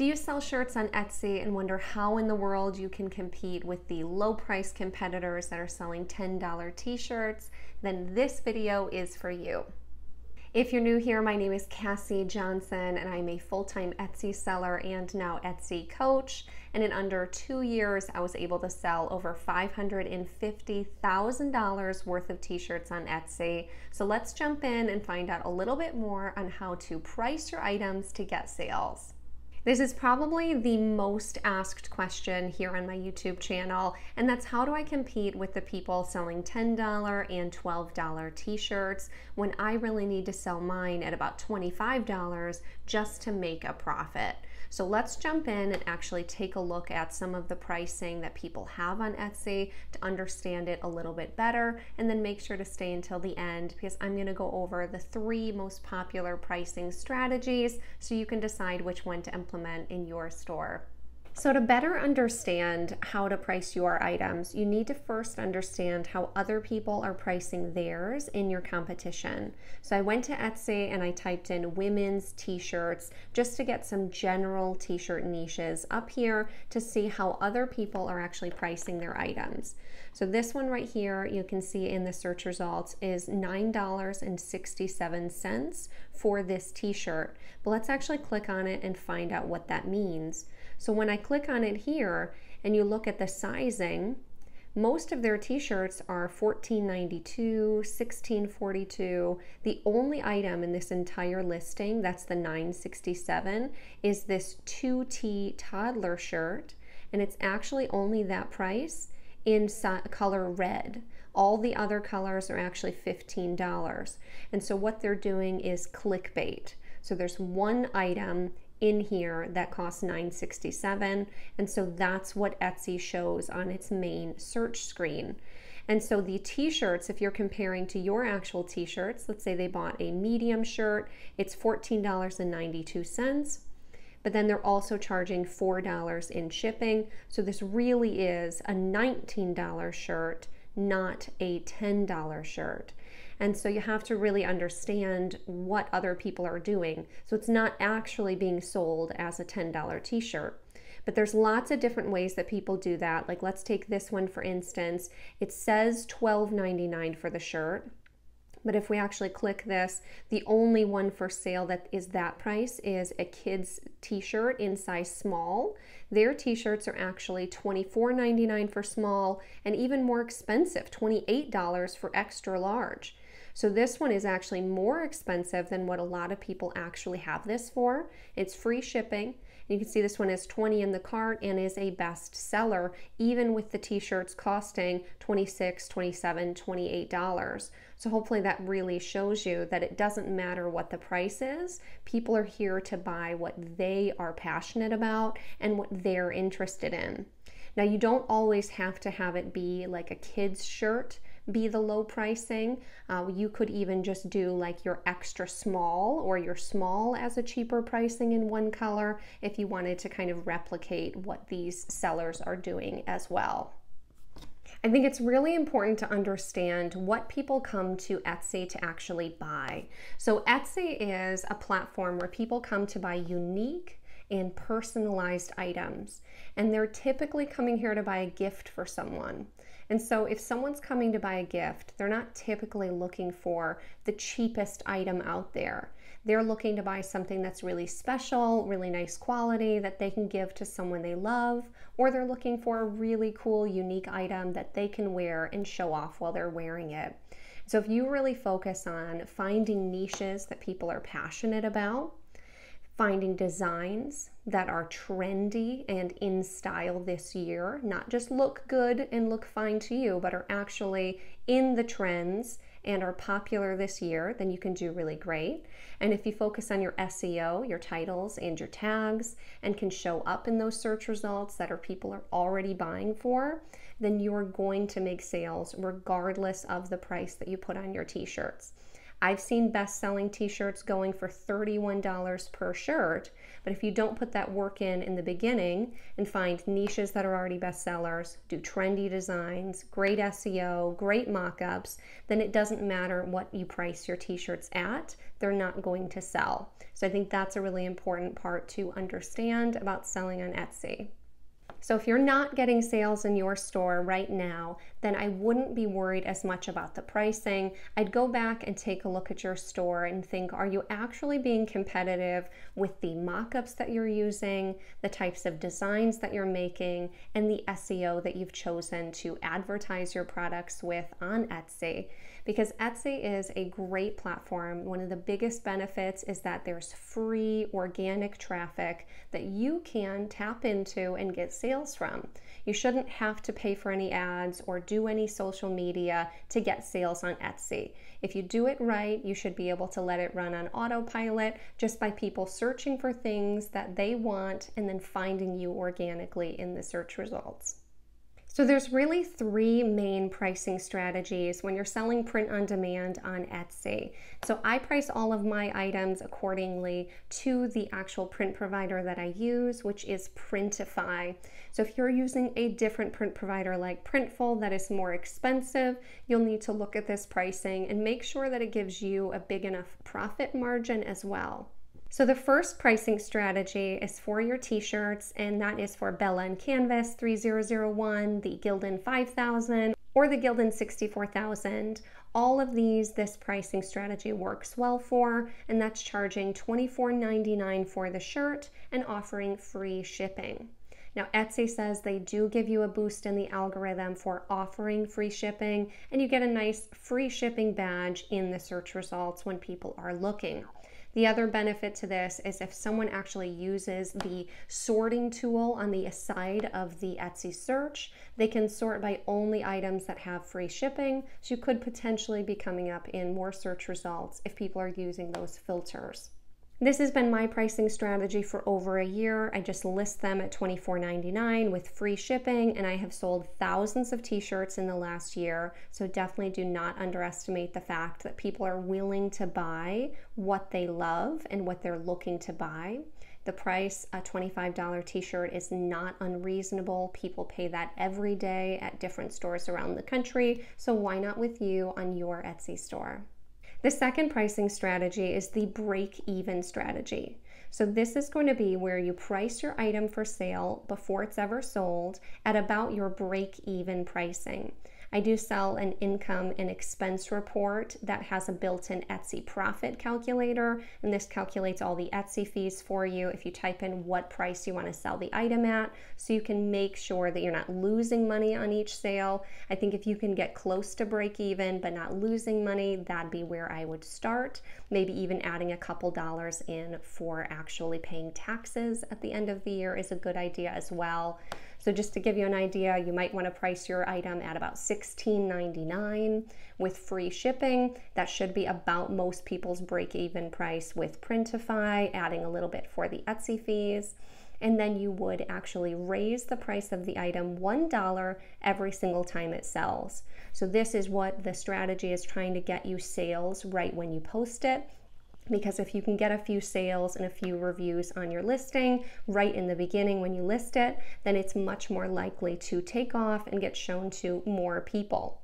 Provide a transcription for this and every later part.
Do you sell shirts on Etsy and wonder how in the world you can compete with the low price competitors that are selling $10 t-shirts? Then this video is for you. If you're new here, my name is Cassie Johnson and I'm a full-time Etsy seller and now Etsy coach. And in under 2 years, I was able to sell over $550,000 worth of t-shirts on Etsy. So let's jump in and find out a little bit more on how to price your items to get sales. This is probably the most asked question here on my YouTube channel, and that's how do I compete with the people selling $10 and $12 t-shirts when I really need to sell mine at about $25 just to make a profit. So let's jump in and actually take a look at some of the pricing that people have on Etsy to understand it a little bit better, and then make sure to stay until the end because I'm going to go over the 3 most popular pricing strategies so you can decide which one to implement in your store. So to better understand how to price your items, you need to first understand how other people are pricing theirs in your competition. So I went to Etsy and I typed in women's t-shirts just to get some general t-shirt niches up here to see how other people are actually pricing their items. So this one right here, you can see in the search results, is $9.67 for this t-shirt. But let's actually click on it and find out what that means. So when I click on it here and you look at the sizing, most of their t-shirts are $14.92, $16.42. The only item in this entire listing, that's the $9.67, is this 2T toddler shirt, and it's actually only that price in color red. All the other colors are actually $15. And so what they're doing is clickbait. So there's one item in here that costs $9.67, and so that's what Etsy shows on its main search screen. And so the t-shirts, if you're comparing to your actual t-shirts, let's say they bought a medium shirt, it's $14.92, but then they're also charging $4 in shipping. So this really is a $19 shirt, not a $10 shirt. And so you have to really understand what other people are doing. So it's not actually being sold as a $10 t-shirt. But there's lots of different ways that people do that. Like let's take this one for instance. It says $12.99 for the shirt. But if we actually click this, the only one for sale that is that price is a kid's t-shirt in size small. Their t-shirts are actually $24.99 for small and even more expensive, $28 for extra large. So this one is actually more expensive than what a lot of people actually have this for. It's free shipping. You can see this one is $20 in the cart and is a best seller, even with the t-shirts costing $26, $27, $28. So hopefully that really shows you that it doesn't matter what the price is. People are here to buy what they are passionate about and what they're interested in. Now, you don't always have to have it be like a kid's shirt be the low pricing. You could even just do like your extra small or your small as a cheaper pricing in one color if you wanted to kind of replicate what these sellers are doing as well. I think it's really important to understand what people come to Etsy to actually buy. So Etsy is a platform where people come to buy unique and personalized items. And they're typically coming here to buy a gift for someone. And so if someone's coming to buy a gift, they're not typically looking for the cheapest item out there. They're looking to buy something that's really special, really nice quality that they can give to someone they love, or they're looking for a really cool, unique item that they can wear and show off while they're wearing it. So if you really focus on finding niches that people are passionate about, finding designs that are trendy and in style this year, not just look good and look fine to you, but are actually in the trends and are popular this year, then you can do really great. And if you focus on your SEO, your titles and your tags, and can show up in those search results that people are already buying for, then you're going to make sales regardless of the price that you put on your t-shirts. I've seen best-selling t-shirts going for $31 per shirt, but if you don't put that work in the beginning and find niches that are already bestsellers, do trendy designs, great SEO, great mock-ups, then it doesn't matter what you price your t-shirts at, they're not going to sell. So I think that's a really important part to understand about selling on Etsy. So if you're not getting sales in your store right now, then I wouldn't be worried as much about the pricing. I'd go back and take a look at your store and think, are you actually being competitive with the mock-ups that you're using, the types of designs that you're making, and the SEO that you've chosen to advertise your products with on Etsy? Because Etsy is a great platform. One of the biggest benefits is that there's free organic traffic that you can tap into and get sales from. You shouldn't have to pay for any ads or do any social media to get sales on Etsy. If you do it right, you should be able to let it run on autopilot just by people searching for things that they want and then finding you organically in the search results. So there's really three main pricing strategies when you're selling print on demand on Etsy. So I price all of my items accordingly to the actual print provider that I use, which is Printify. So if you're using a different print provider like Printful that is more expensive, you'll need to look at this pricing and make sure that it gives you a big enough profit margin as well. So the first pricing strategy is for your t-shirts, and that is for Bella and Canvas 3001, the Gildan 5000, or the Gildan 64000. All of these, this pricing strategy works well for, and that's charging $24.99 for the shirt and offering free shipping. Now, Etsy says they do give you a boost in the algorithm for offering free shipping, and you get a nice free shipping badge in the search results when people are looking. The other benefit to this is if someone actually uses the sorting tool on the side of the Etsy search, they can sort by only items that have free shipping, so you could potentially be coming up in more search results if people are using those filters. This has been my pricing strategy for over a year. I just list them at $24.99 with free shipping, and I have sold thousands of t-shirts in the last year, so definitely do not underestimate the fact that people are willing to buy what they love and what they're looking to buy. The price, a $25 t-shirt, is not unreasonable. People pay that every day at different stores around the country, so why not with you on your Etsy store? The second pricing strategy is the break-even strategy. So this is going to be where you price your item for sale before it's ever sold at about your break-even pricing. I do sell an income and expense report that has a built-in Etsy profit calculator, and this calculates all the Etsy fees for you if you type in what price you want to sell the item at, so you can make sure that you're not losing money on each sale. I think if you can get close to break even but not losing money, that'd be where I would start, maybe even adding a couple dollars in for actually paying taxes at the end of the year is a good idea as well. So just to give you an idea, you might want to price your item at about $16.99 with free shipping. That should be about most people's break-even price with Printify, adding a little bit for the Etsy fees. And then you would actually raise the price of the item $1 every single time it sells. So this is what the strategy is trying to get you sales right when you post it. Because if you can get a few sales and a few reviews on your listing right in the beginning when you list it, then it's much more likely to take off and get shown to more people.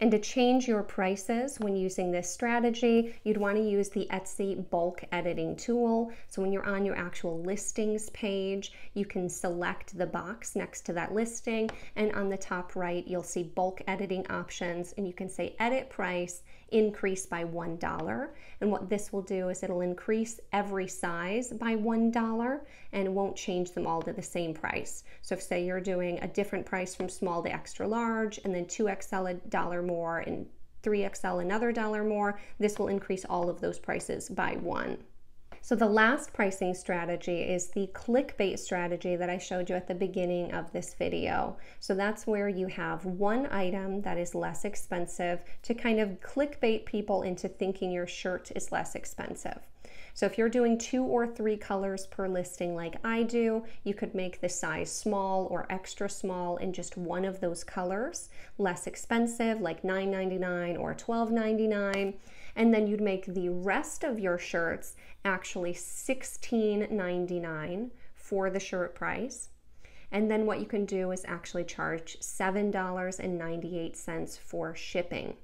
And to change your prices when using this strategy, you'd want to use the Etsy bulk editing tool. So when you're on your actual listings page, you can select the box next to that listing, and on the top right, you'll see bulk editing options, and you can say edit price, increase by $1. And what this will do is it'll increase every size by $1 and won't change them all to the same price. So if, say, you're doing a different price from small to extra large, and then 2XL $1 more and 3XL another $1 more, this will increase all of those prices by $1. So the last pricing strategy is the clickbait strategy that I showed you at the beginning of this video. So that's where you have one item that is less expensive to kind of clickbait people into thinking your shirt is less expensive. So if you're doing 2 or 3 colors per listing like I do, you could make the size small or extra small in just one of those colors less expensive, like $9.99 or $12.99. and then you'd make the rest of your shirts actually $16.99 for the shirt price. And then what you can do is actually charge $7.98 for shipping.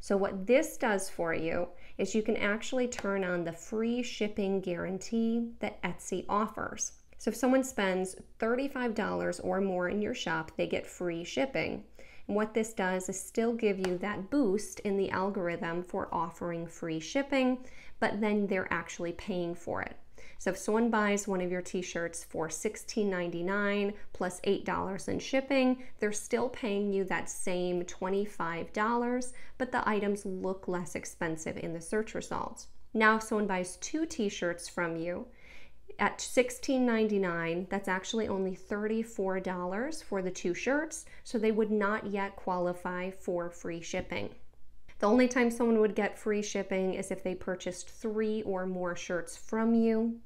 So what this does for you is you can actually turn on the free shipping guarantee that Etsy offers. So if someone spends $35 or more in your shop, they get free shipping. And what this does is still give you that boost in the algorithm for offering free shipping, but then they're actually paying for it. So if someone buys one of your t-shirts for $16.99 plus $8 in shipping, they're still paying you that same $25, but the items look less expensive in the search results. Now if someone buys two t-shirts from you at $16.99, that's actually only $34 for the two shirts, so they would not yet qualify for free shipping. The only time someone would get free shipping is if they purchased three or more shirts from you.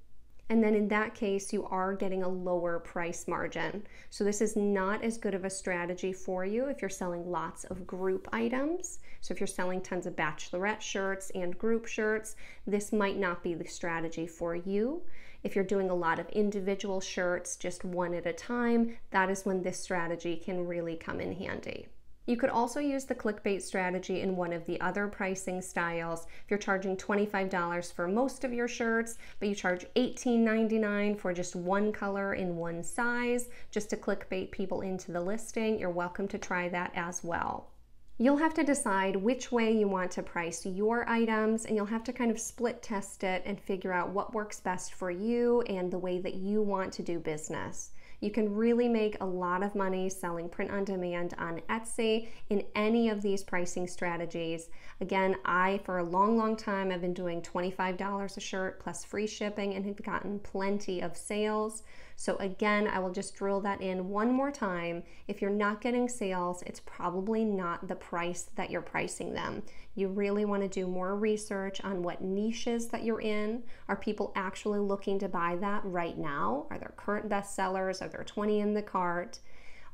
And then in that case, you are getting a lower price margin. So this is not as good of a strategy for you if you're selling lots of group items. So if you're selling tons of bachelorette shirts and group shirts, this might not be the strategy for you. If you're doing a lot of individual shirts, just one at a time, that is when this strategy can really come in handy. You could also use the clickbait strategy in one of the other pricing styles. If you're charging $25 for most of your shirts, but you charge $18.99 for just one color in one size, just to clickbait people into the listing, you're welcome to try that as well. You'll have to decide which way you want to price your items, and you'll have to kind of split test it and figure out what works best for you and the way that you want to do business. You can really make a lot of money selling print on demand on Etsy in any of these pricing strategies. Again, I, for a long time, I've been doing $25 a shirt plus free shipping and have gotten plenty of sales. So again, I will just drill that in one more time. If you're not getting sales, it's probably not the price that you're pricing them. You really want to do more research on what niches that you're in. Are people actually looking to buy that right now? Are there current bestsellers? Are there 20 in the cart?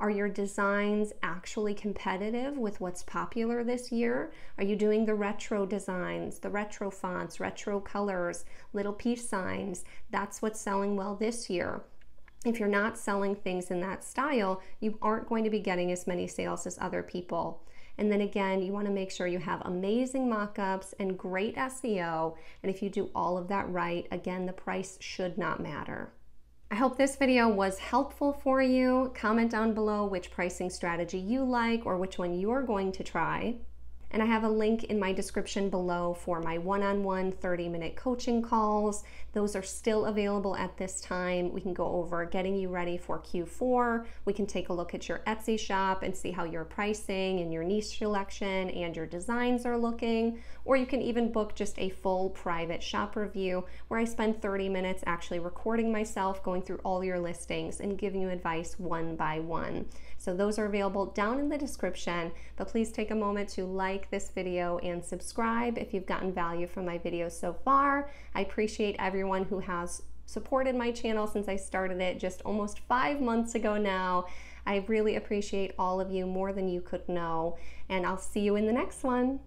Are your designs actually competitive with what's popular this year? Are you doing the retro designs, the retro fonts, retro colors, little peace signs? That's what's selling well this year. If you're not selling things in that style, you aren't going to be getting as many sales as other people. And then again, you want to make sure you have amazing mock-ups and great SEO. And if you do all of that right, again, the price should not matter. I hope this video was helpful for you. Comment down below which pricing strategy you like or which one you're going to try. And I have a link in my description below for my one-on-one 30-minute coaching calls. Those are still available at this time. We can go over getting you ready for Q4. We can take a look at your Etsy shop and see how your pricing and your niche selection and your designs are looking. Or you can even book just a full private shop review where I spend 30 minutes actually recording myself, going through all your listings and giving you advice one by one. So those are available down in the description, but please take a moment to like this video and subscribe if you've gotten value from my videos so far. I appreciate everyone who has supported my channel since I started it just almost 5 months ago now. I really appreciate all of you more than you could know, and I'll see you in the next one.